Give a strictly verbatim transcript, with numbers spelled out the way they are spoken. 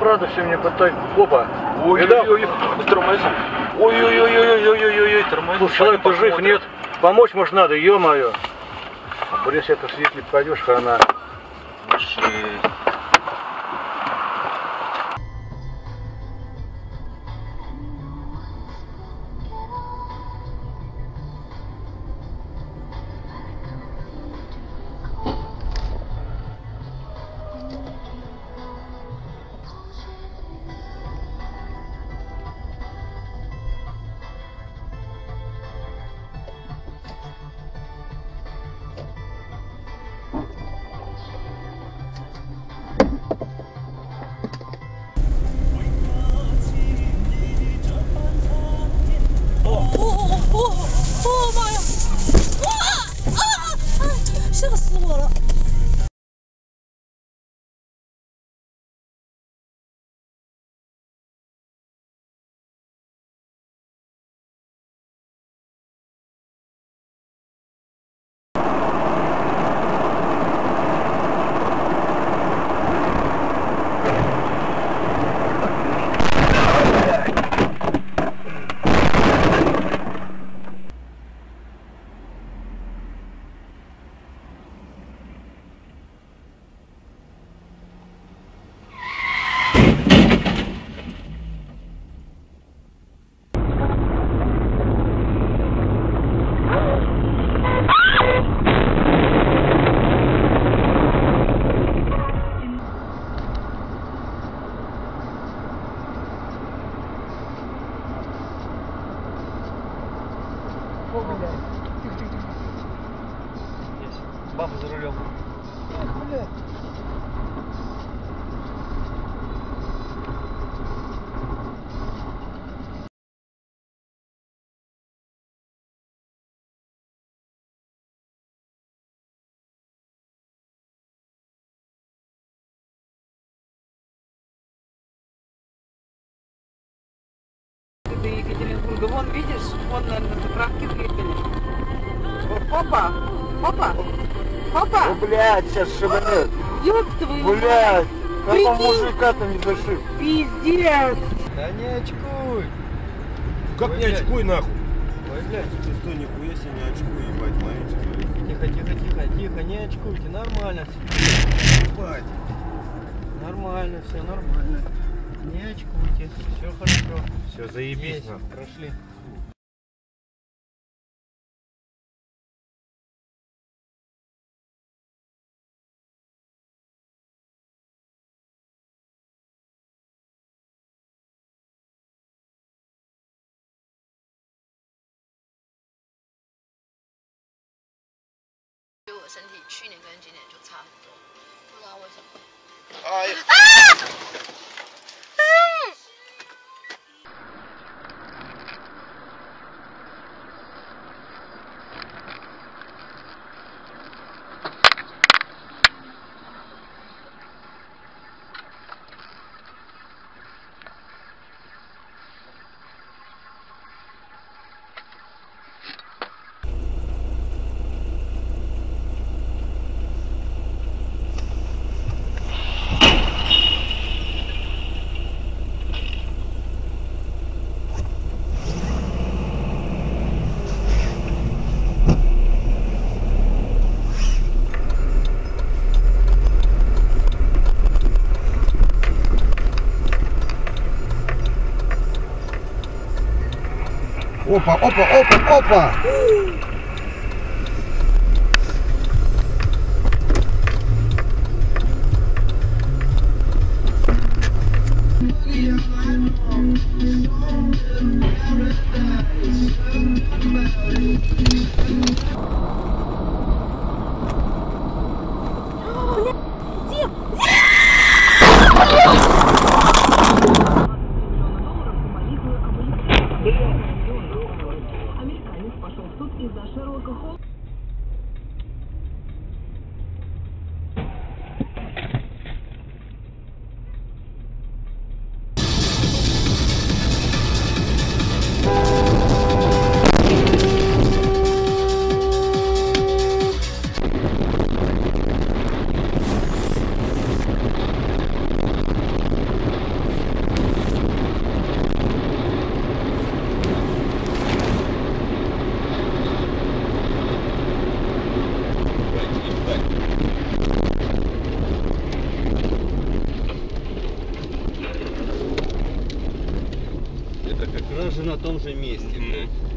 Правда, все мне под Опа. Ой-ой-ой, тормози. Ой-ой-ой-ой-ой-ой-ой, тормози. Слушай, человек-то жив, нет. Помочь, может, надо, ё-моё. А если это сидит, не пойдешь, хана. До Екатеринбурга. Вон, видишь, вон, наверное, поправки приехали. Папа! Папа! Папа! О, блядь, сейчас шибанет! Ёб твою! Блядь! Какого мужика-то не зашиб! Пиздец! Да не очкуй! Как Ой, не блядь. очкуй, нахуй? Ой, блядь, ты что, нихуя себе не очкуй, ебать, маленький. Тихо, тихо, тихо, тихо, не очкуйте, нормально все. Ебать! Нормально все, нормально. Не очкуйте, все хорошо. Все, заебись. Есть, прошли.觉得我身体去年跟今年就差很多，不知道为什么。哎呀！啊！Опа, опа, опа, опа! Американец пошел в суд из-за Шерлока Холмса. Это как раз же на том же месте. Mm-hmm.